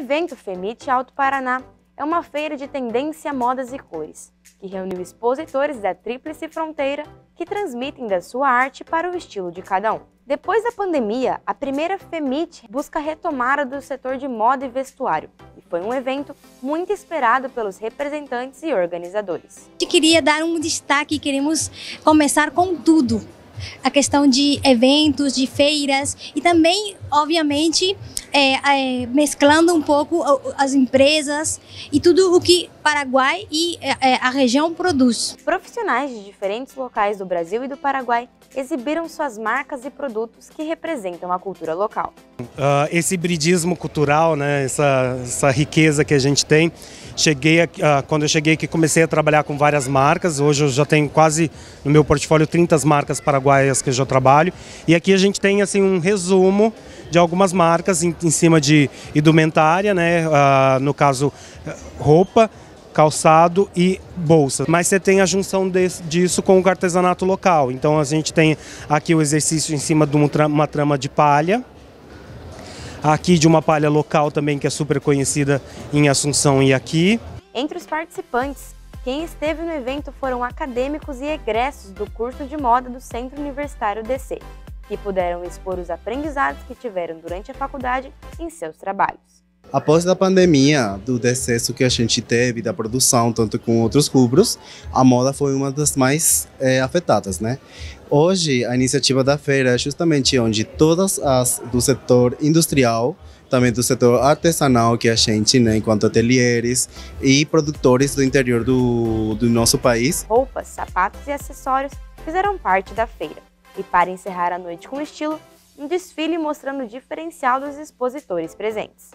evento FEMIT Alto Paraná é uma feira de tendência, modas e cores, que reuniu expositores da tríplice fronteira que transmitem da sua arte para o estilo de cada um. Depois da pandemia, a primeira FEMIT busca a retomada do setor de moda e vestuário, e foi um evento muito esperado pelos representantes e organizadores. A gente queria dar um destaque, queremos começar com tudo. A questão de eventos, de feiras e também, obviamente, mesclando um pouco as empresas e tudo o que Paraguai e a região produz. Profissionais de diferentes locais do Brasil e do Paraguai exibiram suas marcas e produtos que representam a cultura local. Esse hibridismo cultural, né, essa riqueza que a gente tem, quando eu cheguei aqui comecei a trabalhar com várias marcas, hoje eu já tenho quase no meu portfólio 30 marcas paraguaias que eu já trabalho, e aqui a gente tem assim um resumo de algumas marcas em cima de indumentária, né, no caso roupa, calçado e bolsa. Mas você tem a junção disso com o artesanato local. Então a gente tem aqui o exercício em cima de uma trama de palha, aqui de uma palha local também que é super conhecida em Assunção e aqui. Entre os participantes, quem esteve no evento foram acadêmicos e egressos do curso de moda do Centro Universitário DC, que puderam expor os aprendizados que tiveram durante a faculdade em seus trabalhos. Após a pandemia, do decesso que a gente teve da produção, tanto com outros rubros, a moda foi uma das mais afetadas, né? Hoje, a iniciativa da feira é justamente onde todas as do setor industrial, também do setor artesanal, que a gente, né, enquanto ateliês e produtores do interior do nosso país. Roupas, sapatos e acessórios fizeram parte da feira. E para encerrar a noite com estilo, um desfile mostrando o diferencial dos expositores presentes.